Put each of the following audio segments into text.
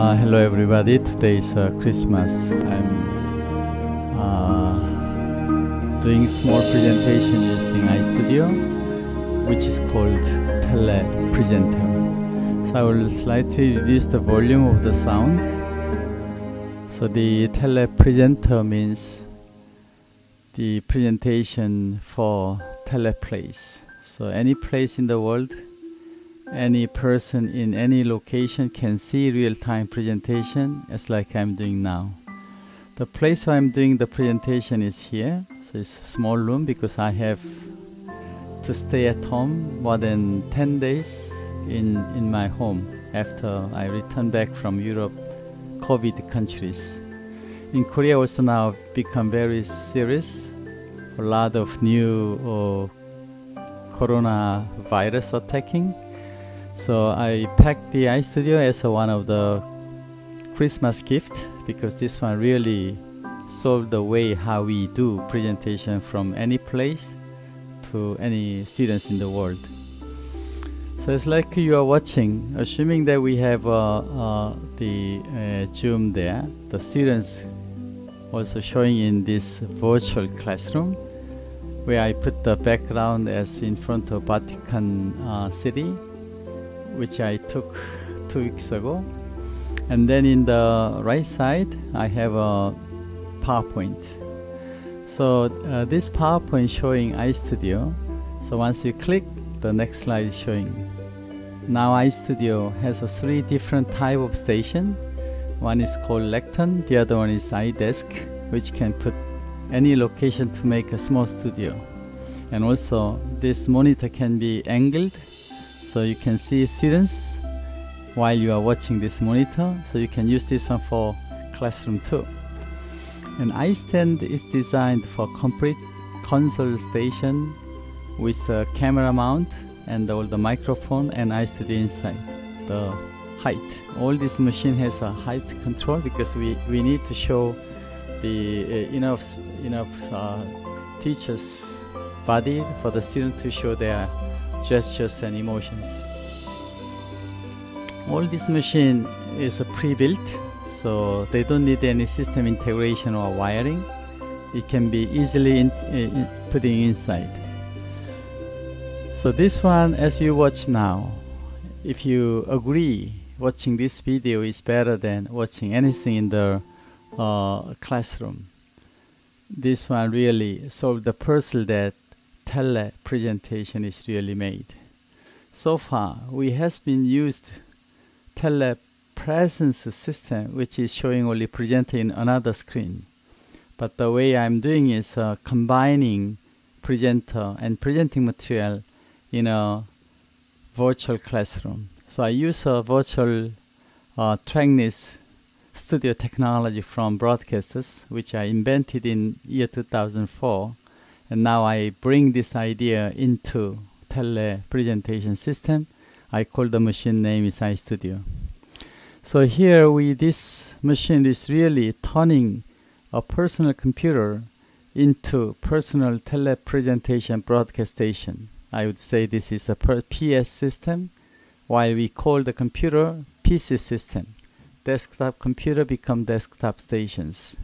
Hello everybody, today is Christmas. I'm doing small presentation using iStudio, which is called Telepresenter. So I will slightly reduce the volume of the sound. So the Telepresenter means the presentation for Teleplace. So any place in the world, any person in any location can see real-time presentation, as like I'm doing now. The place where I'm doing the presentation is here. So it's a small room because I have to stay at home more than 10 days in my home after I return back from Europe, COVID countries. In Korea also now become very serious. A lot of new coronavirus attacking. So I packed the iStudio as one of the Christmas gift, because this one really solved the way how we do presentation from any place to any students in the world. So it's like you are watching, assuming that we have the Zoom there, the students also showing in this virtual classroom, where I put the background as in front of Vatican City, which I took 2 weeks ago. And then in the right side I have a PowerPoint. So this PowerPoint showing iStudio. So once you click, the next slide is showing. Now iStudio has three different type of station. One is called Lectern, the other one is iDesk, which can put any location to make a small studio. And also this monitor can be angled, so you can see students while you are watching this monitor, so you can use this one for classroom too. And iStand is designed for complete console station with the camera mount and all the microphone and iStudio inside. The height, all this machine has a height control, because we need to show the enough teacher's body for the student to show their gestures and emotions. All this machine is pre-built, so they don't need any system integration or wiring. It can be easily putting inside. So this one, as you watch now, if you agree watching this video is better than watching anything in the classroom, this one really solved the puzzle that telepresentation is really made. So far we have been used telepresence system, which is showing only presenter in another screen. But the way I'm doing is combining presenter and presenting material in a virtual classroom. So I use a virtual trackness studio technology from broadcasters, which I invented in year 2004. And now I bring this idea into telepresentation system. I call the machine name is iStudio. So here this machine is really turning a personal computer into personal telepresentation broadcast station. I would say this is a PS system, while we call the computer PC system. Desktop computer become desktop stations.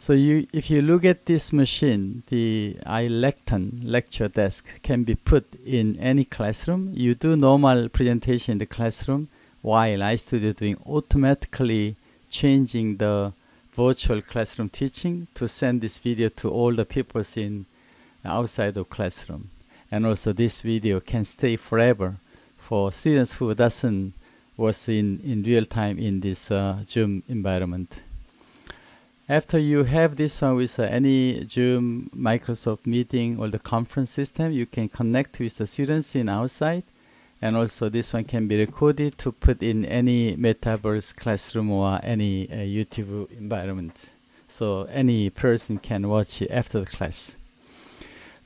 So if you look at this machine, the iLectern lecture desk can be put in any classroom. You do normal presentation in the classroom, while iStudio doing automatically changing the virtual classroom teaching to send this video to all the people in outside of classroom. And also this video can stay forever for students who doesn't was in real time in this Zoom environment. After you have this one with any Zoom, Microsoft meeting or the conference system, you can connect with the students in outside. And also this one can be recorded to put in any Metaverse classroom or any YouTube environment. So any person can watch it after the class.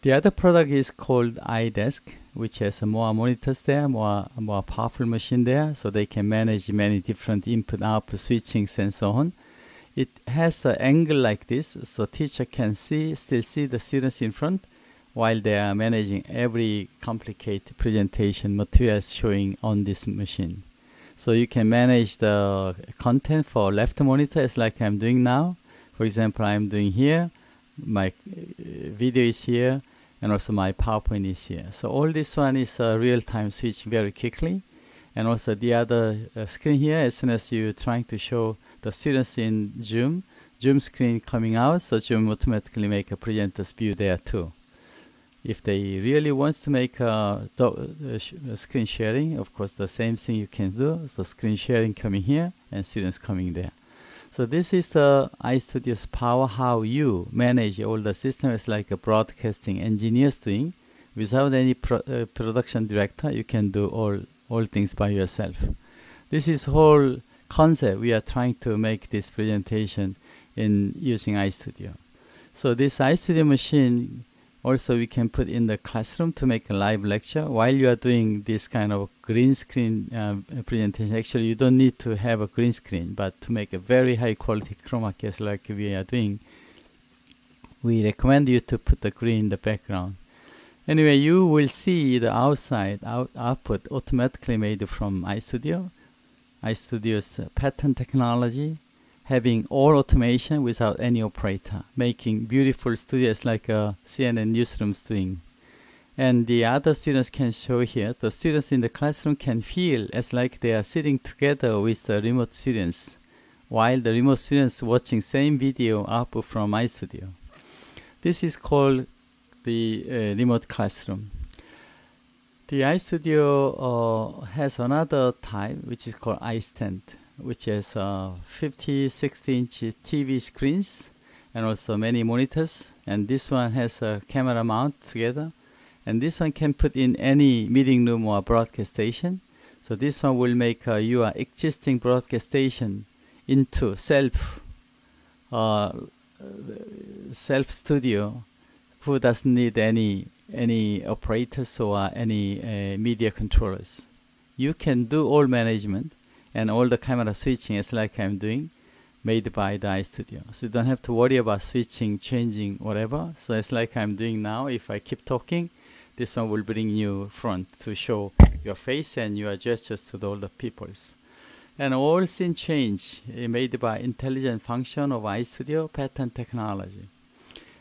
The other product is called iDesk, which has more monitors there, more powerful machine there, so they can manage many different input, output, switchings and so on. It has an angle like this, so teacher can still see the students in front while they are managing every complicated presentation materials showing on this machine. So you can manage the content for left monitor, as like I'm doing now. For example, I'm doing here, my video is here, and also my PowerPoint is here. So all this one is a real-time switch very quickly. And also the other screen here, as soon as you're trying to show the students in Zoom screen coming out, so Zoom automatically make a presenter's view there too. If they really want to make a screen sharing, of course the same thing you can do. So screen sharing coming here and students coming there. So this is the iStudio's power, how you manage all the systems like a broadcasting engineers doing. Without any production director, you can do all things by yourself. This is whole concept we are trying to make this presentation in using iStudio. So this iStudio machine also we can put in the classroom to make a live lecture. While you are doing this kind of green screen presentation, actually you don't need to have a green screen, but to make a very high quality chroma key like we are doing, we recommend you to put the green in the background. Anyway, you will see the output automatically made from iStudio. iStudio's pattern technology, having all automation without any operator, making beautiful studios like CNN newsrooms doing. And the other students can show here, the students in the classroom can feel as like they are sitting together with the remote students, while the remote students watching same video output from iStudio. This is called the remote classroom. The iStudio has another type which is called iStand, which has 50-60-inch TV screens and also many monitors, and this one has a camera mount together, and this one can put in any meeting room or broadcast station. So this one will make your existing broadcast station into self studio who doesn't need any operators or any media controllers. You can do all management and all the camera switching is like I'm doing, made by the iStudio. So you don't have to worry about switching, changing, whatever. So it's like I'm doing now. If I keep talking, this one will bring you front to show your face and your gestures to all the peoples. And all scene change made by intelligent function of iStudio pattern technology.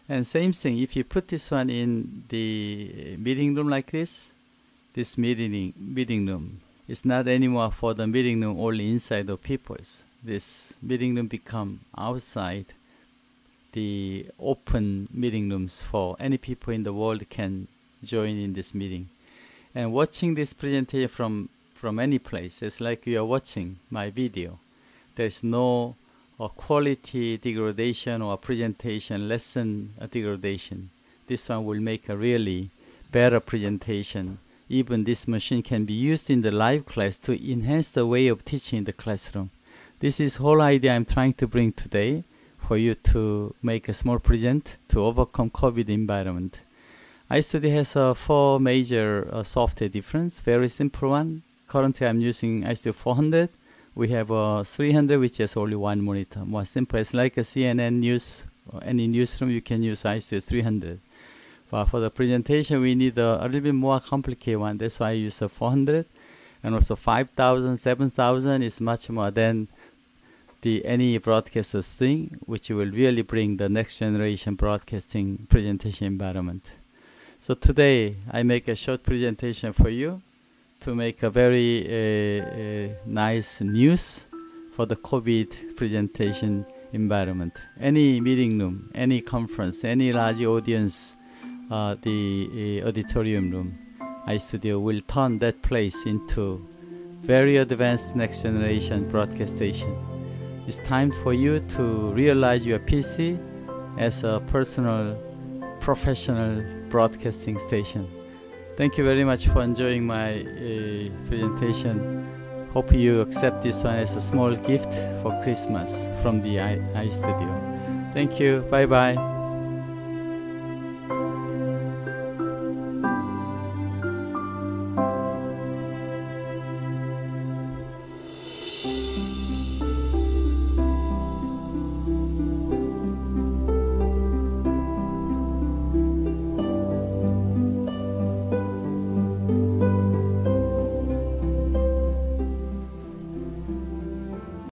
And same thing, if you put this one in the meeting room like this, this meeting room, it's not anymore for the meeting room only inside the peoples. This meeting room become outside the open meeting rooms for any people in the world can join in this meeting. And watching this presentation from any place, it's like you are watching my video. There's no quality degradation or presentation lesson degradation. This one will make a really better presentation. Even this machine can be used in the live class to enhance the way of teaching in the classroom. This is whole idea I'm trying to bring today for you to make a small present to overcome COVID environment. iStudio has 4 major software difference, very simple one. Currently I'm using iStudio 400. We have 300 which has only one monitor. More simple, it's like a CNN news, or any newsroom you can use iStudio 300. But for the presentation, we need a little bit more complicated one. That's why I use a 400, and also 5,000, 7,000 is much more than any broadcaster's thing, which will really bring the next generation broadcasting presentation environment. So today, I make a short presentation for you to make a very nice news for the COVID presentation environment. Any meeting room, any conference, any large audience, the auditorium room, iStudio will turn that place into very advanced next generation broadcast station. It's time for you to realize your PC as a personal, professional broadcasting station. Thank you very much for enjoying my presentation. Hope you accept this one as a small gift for Christmas from the iStudio. Thank you. Bye bye.